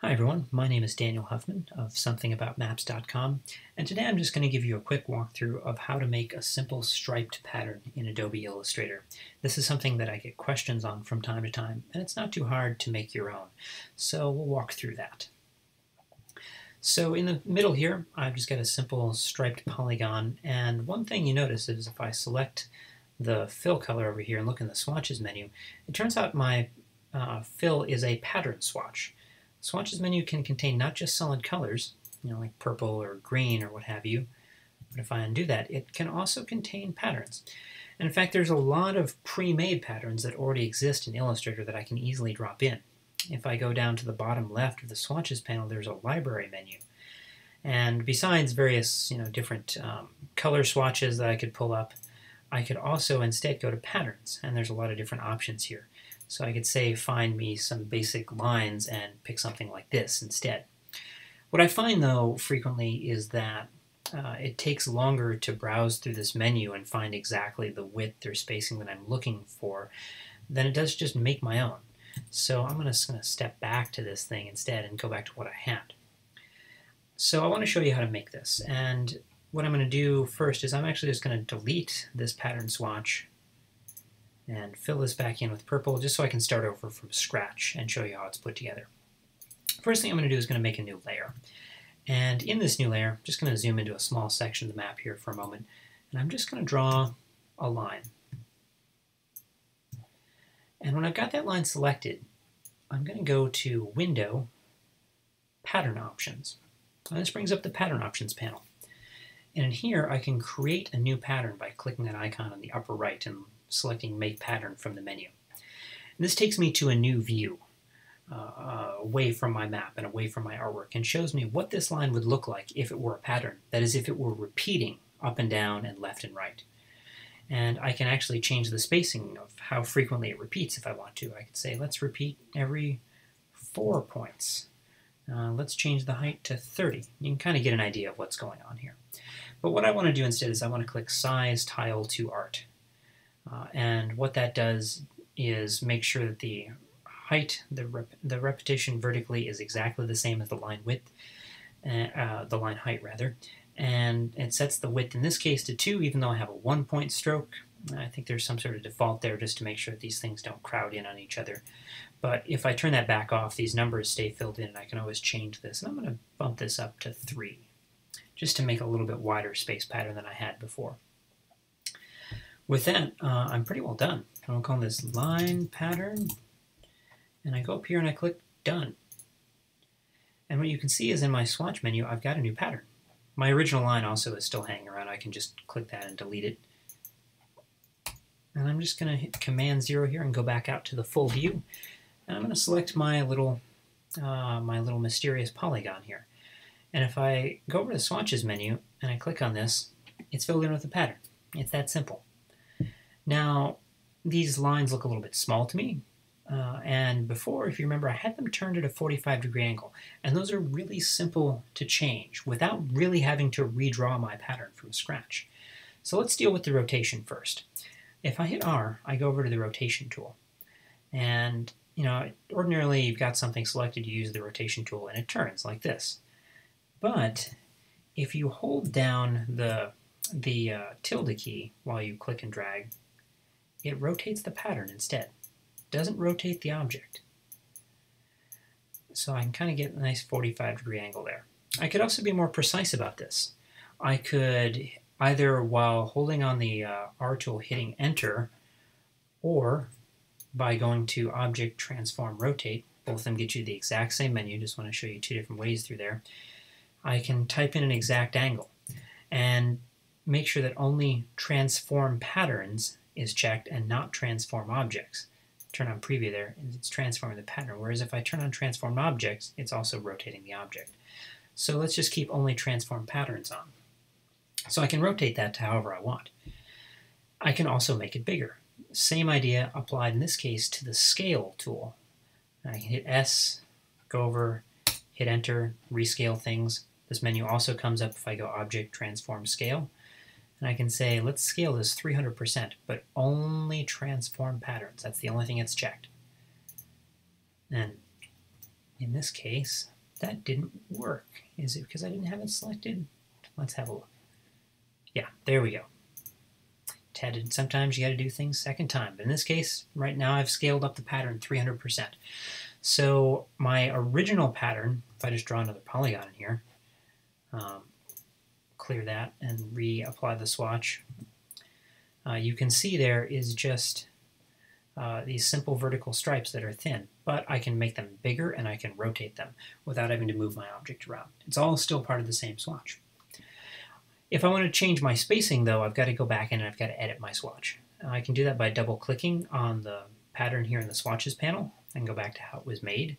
Hi everyone, my name is Daniel Huffman of SomethingAboutMaps.com, and today I'm just going to give you a quick walkthrough of how to make a simple striped pattern in Adobe Illustrator. This is something that I get questions on from time to time, and it's not too hard to make your own, so we'll walk through that. So in the middle here, I've just got a simple striped polygon, and one thing you notice is if I select the fill color over here and look in the swatches menu, it turns out my fill is a pattern swatch. Swatches menu can contain not just solid colors, you know, like purple or green or what have you, but if I undo that, it can also contain patterns. And in fact, there's a lot of pre-made patterns that already exist in Illustrator that I can easily drop in. If I go down to the bottom left of the swatches panel, there's a library menu. And besides various, different color swatches that I could pull up, I could also instead go to patterns, and there's a lot of different options here. So I could say, find me some basic lines and pick something like this instead. What I find, though, frequently is that it takes longer to browse through this menu and find exactly the width or spacing that I'm looking for than it does just make my own. So I'm just going to step back to this thing instead and go back to what I had. So I want to show you how to make this. And what I'm going to do first is I'm actually just going to delete this pattern swatch and fill this back in with purple just so I can start over from scratch and show you how it's put together. First thing I'm going to do is going to make a new layer. And in this new layer, I'm just going to zoom into a small section of the map here for a moment. And I'm just going to draw a line. And when I've got that line selected, I'm going to go to Window, Pattern Options. And this brings up the Pattern Options panel. And in here, I can create a new pattern by clicking that icon on the upper right and selecting Make Pattern from the menu. And this takes me to a new view, away from my map and away from my artwork, and shows me what this line would look like if it were a pattern. That is, if it were repeating up and down and left and right. And I can actually change the spacing of how frequently it repeats if I want to. I could say, let's repeat every 4 points. Let's change the height to 30. You can kind of get an idea of what's going on here. But what I want to do instead is I want to click Size Tile to Art. And what that does is make sure that the height, the repetition vertically is exactly the same as the line width, the line height rather. And it sets the width in this case to 2, even though I have a 1-point stroke. I think there's some sort of default there just to make sure that these things don't crowd in on each other. But if I turn that back off, these numbers stay filled in, and I can always change this. And I'm going to bump this up to 3, just to make a little bit wider space pattern than I had before. With that, I'm pretty well done. I'm going to call this Line Pattern, and I go up here and I click Done. And what you can see is in my swatch menu, I've got a new pattern. My original line also is still hanging around. I can just click that and delete it. And I'm just going to hit Command-0 here and go back out to the full view. And I'm going to select my little mysterious polygon here. And if I go over to the Swatches menu and I click on this, it's filled in with a pattern. It's that simple. Now, these lines look a little bit small to me. And before, if you remember, I had them turned at a 45-degree angle, and those are really simple to change without really having to redraw my pattern from scratch. So let's deal with the rotation first. If I hit R, I go over to the rotation tool, and ordinarily you've got something selected, you use the rotation tool, and it turns like this. But if you hold down the tilde key while you click and drag, it rotates the pattern instead. Doesn't rotate the object. So I can kind of get a nice 45-degree angle there. I could also be more precise about this. I could either, while holding on the R tool, hitting Enter, or by going to Object, Transform, Rotate. Both of them get you the exact same menu. Just want to show you two different ways through there. I can type in an exact angle and make sure that only Transform Patterns is checked and not Transform Objects. Turn on preview there, and it's transforming the pattern, whereas if I turn on transform objects, it's also rotating the object. So let's just keep only transform patterns on. So I can rotate that to however I want. I can also make it bigger. Same idea applied in this case to the scale tool. I can hit S, go over, hit enter, rescale things. This menu also comes up if I go object, transform, scale. And I can say, let's scale this 300%, but only transform patterns. That's the only thing it's checked. And in this case, that didn't work. Is it because I didn't have it selected? Let's have a look. Yeah, there we go. Ted, sometimes you got to do things second time. But in this case, right now I've scaled up the pattern 300%. So my original pattern, if I just draw another polygon in here, clear that and reapply the swatch, you can see there is just these simple vertical stripes that are thin, but I can make them bigger and I can rotate them without having to move my object around. It's all still part of the same swatch. If I want to change my spacing, though, I've got to go back in and I've got to edit my swatch. I can do that by double-clicking on the pattern here in the swatches panel and go back to how it was made.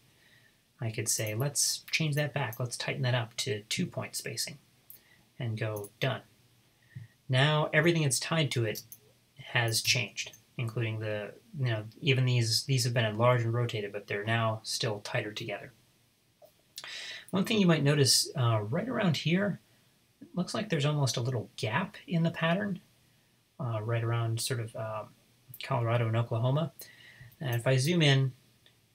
I could say, let's change that back. Let's tighten that up to 2-point spacing and go done. Now everything that's tied to it has changed, including the, even these have been enlarged and rotated, but they're now still tighter together. One thing you might notice right around here, it looks like there's almost a little gap in the pattern right around sort of Colorado and Oklahoma. And if I zoom in,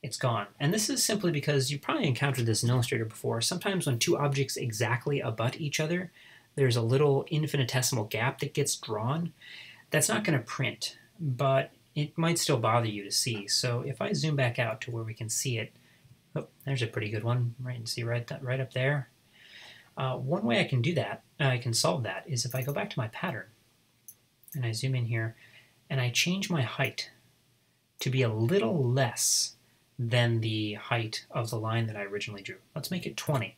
it's gone. And this is simply because you probably encountered this in Illustrator before. Sometimes when two objects exactly abut each other, there's a little infinitesimal gap that gets drawn. That's not going to print, but it might still bother you to see. So if I zoom back out to where we can see it, oh, there's a pretty good one. Right, and see right up there. One way I can do that, I can solve that, is if I go back to my pattern and I zoom in here and I change my height to be a little less than the height of the line that I originally drew. Let's make it 20.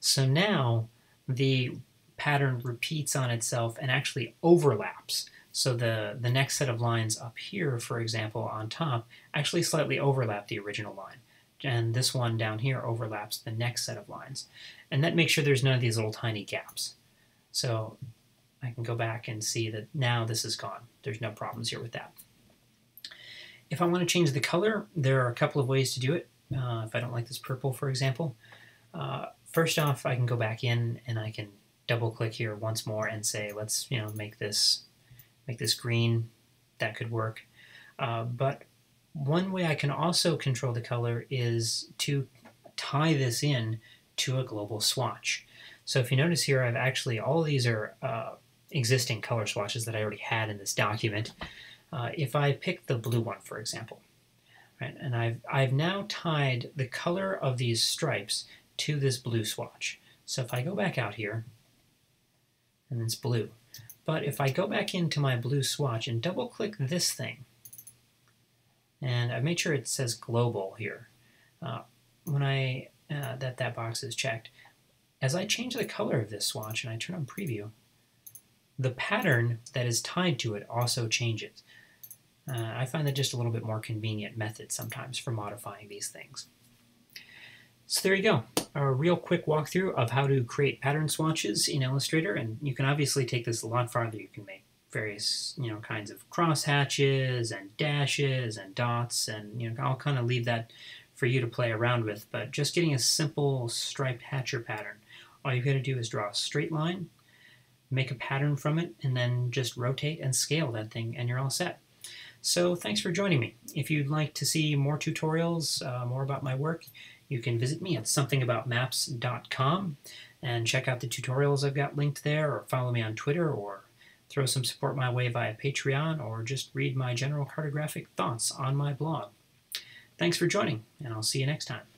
So now the pattern repeats on itself and actually overlaps. So the next set of lines up here, for example, on top, actually slightly overlap the original line. And this one down here overlaps the next set of lines. And that makes sure there's none of these little tiny gaps. So I can go back and see that now this is gone. There's no problems here with that. If I want to change the color, there are a couple of ways to do it. If I don't like this purple, for example. First off, I can go back in and I can double-click here once more and say, let's make this green. That could work. But one way I can also control the color is to tie this in to a global swatch. So if you notice here, I've actually, all of these are existing color swatches that I already had in this document. If I pick the blue one, for example, right, and I've now tied the color of these stripes to this blue swatch. So if I go back out here, and it's blue, but if I go back into my blue swatch and double-click this thing, and I've made sure it says global here. When I that box is checked, as I change the color of this swatch and I turn on preview, the pattern that is tied to it also changes. I find that just a little bit more convenient method sometimes for modifying these things. So there you go, a real quick walkthrough of how to create pattern swatches in Illustrator, and you can obviously take this a lot farther. You can make various kinds of cross hatches and dashes and dots, and I'll kind of leave that for you to play around with, but just getting a simple striped hatcher pattern, all you've got to do is draw a straight line, make a pattern from it, and then just rotate and scale that thing, and you're all set. So thanks for joining me. If you'd like to see more tutorials, more about my work, you can visit me at SomethingAboutMaps.com and check out the tutorials I've got linked there, or follow me on Twitter, or throw some support my way via Patreon, or just read my general cartographic thoughts on my blog. Thanks for joining, and I'll see you next time.